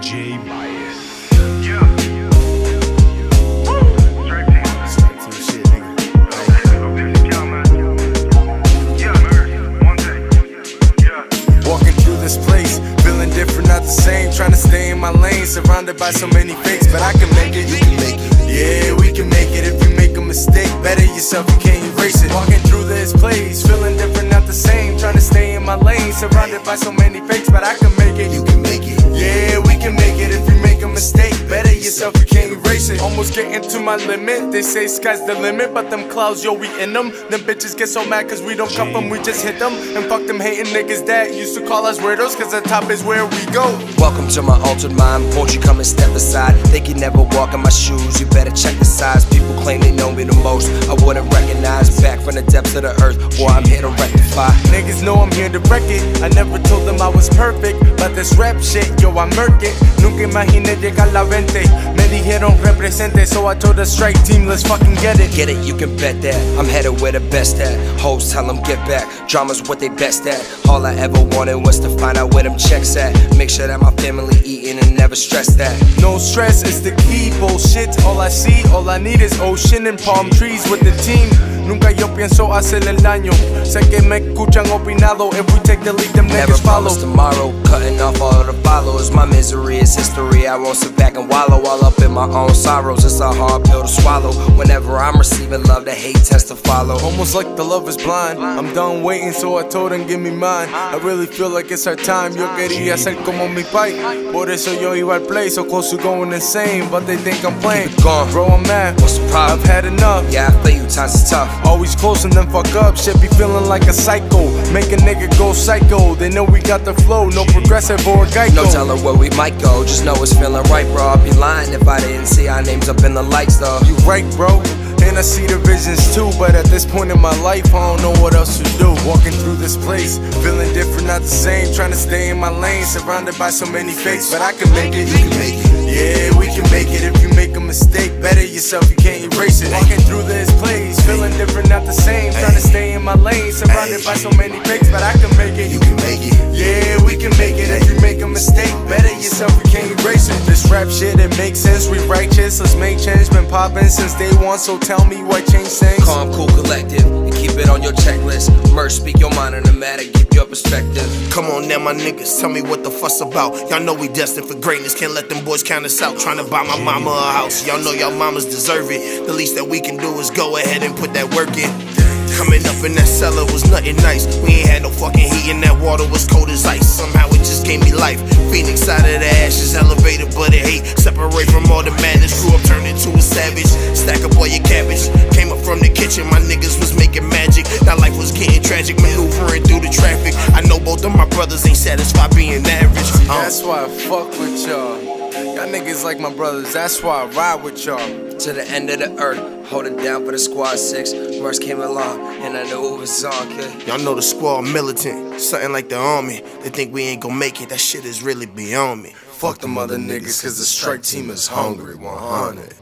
J Bias. Yeah. Woo. Stripe Team. Stripe Team shit, nigga. Yeah, man. One day. Yeah. Walking through this place, feeling different, not the same. Trying to stay in my lane, surrounded by so many fakes, but I can make it. You can make it. Yeah, we can make it. If you make a mistake, better yourself, you can't erase it. Walking through this place, feeling different, not the same. Trying to stay in my lane, surrounded by so many fakes, but I can make it. You can make it. Yeah, we can make it. If you make a mistake, better yourself, you can't erase it. Almost getting to my limit. They say sky's the limit, but them clouds, yo, we in them. Them bitches get so mad cause we don't cuff them, we just hit them. And fuck them hating niggas that used to call us weirdos, cause the top is where we go. Welcome to my altered mind. Won't you come and step aside? They can never walk in my shoes, you better check the size. People claim they know me the most, I wouldn't recognize. Back from the depths of the earth, boy, I'm here to rectify. Niggas know I'm here to wreck it. I never told them I was perfect, but this rap shit, yo, I murk it. Nunca imaginé llegar a la 20. Me dijeron represente, so I told the Strike Team, let's fucking get it. Get it, you can bet that. I'm headed where the best at. Hoes tell them get back. Drama's what they best at. All I ever wanted was to find out where them checks at. Make sure that my family eating and never stress that. No stress is the key, bullshit. All I see, all I need is ocean and palm trees with the team. Nunca yo pienso hacerle el daño. Sé que me escuchan opinado. If we take the lead, them never niggas follow. Tomorrow, cutting off all the followers. My misery is history. I won't sit back and wallow all up in my own sorrows. It's a hard pill to swallow. Whenever I'm receiving love, the hate tends to follow. Almost like the love is blind. I'm done waiting, so I told them, give me mine. I really feel like it's our time. Yo quería ser como mi pai. Por eso yo iba al play. So close to going insane, but they think I'm playing. Bro, I'm mad. What's the problem? I've had enough. Yeah, I play you times it's tough. Always close and then fuck up. Shit be feeling like a psycho. Make a nigga go psycho. They know we got the flow. No progressive or Geico. No telling where we might go. Just know it's feeling right, bro. I'd be lying if I didn't see our names up in the lights, though. You right, bro. And I see the visions too, but at this point in my life, I don't know what else to do. Walking through this place, feeling different, not the same. Trying to stay in my lane, surrounded by so many fakes, but I can make it. You can make it. Yeah, we can make it. If you make a mistake, better yourself, you can't erase it. Walking through this place, feeling different, not the same. Trying to stay in my lane, surrounded by so many fakes, but I can make it. You can make it. Yeah, we can make it. If you make a mistake, better yourself, you can't erase it. This rap shit, it makes sense. We righteous, let's make change. Been popping since day one, so tell me what change things. Calm, cool, collective, and keep it on your checklist. Merch, speak your mind on the matter, keep your perspective. Come on now, my niggas, tell me what the fuss about. Y'all know we destined for greatness, can't let them boys count us out. Trying to buy my mama a house, y'all know y'all mamas deserve it. The least that we can do is go ahead and put that work in. Coming up in that cellar was nothing nice. We ain't had no fucking heat and that water was cold as ice. Somehow it just gave me life. Phoenix out of the ashes, elevated but it hate. Separate from all the madness, grew up turned into a savage. Stack up all your cabbage. Came up from the kitchen, my niggas was making magic. Now life was getting tragic, maneuvering through the traffic. I know both of my brothers ain't satisfied being average. That's why I fuck with y'all. Y'all niggas like my brothers, that's why I ride with y'all. To the end of the earth, holding down for the squad six. Merch came along, and I knew it was on, kid. Y'all know the squad militant, something like the army. They think we ain't gon' make it, that shit is really beyond me. Fuck them other niggas, cause the Strike Team is hungry, 100.